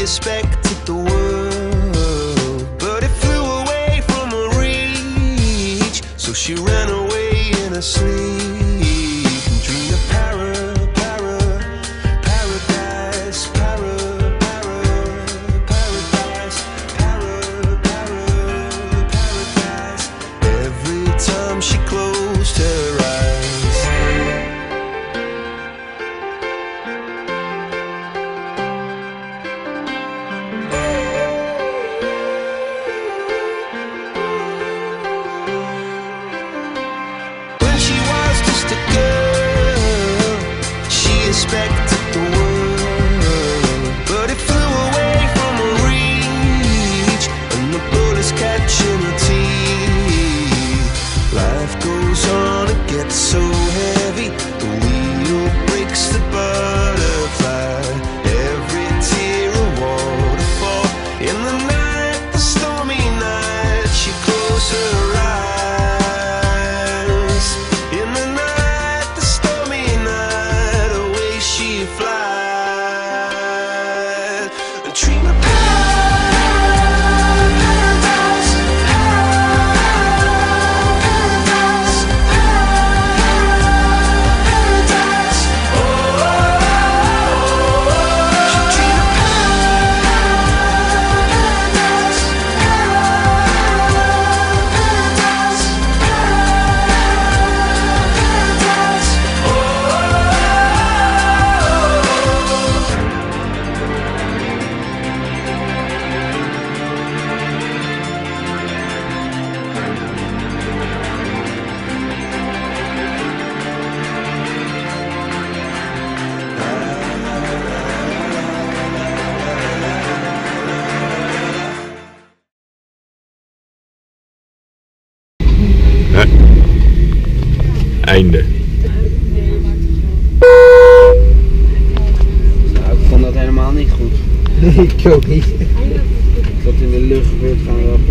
expected the world, but it flew away from her reach, so she ran away in her sleep and dreamed of paradise. Every time she closed her eyes, just a girl, she expected the world, but it flew away from her reach, and the bullets catching her teeth. Life goes on, it gets so heavy, the wheel breaks the butterfly. Every tear a waterfall, in the night, the stormy night, she closed her einde. Nou, ik vond dat helemaal niet goed. Ik ook niet. Tot in de lucht gebeurt gaan.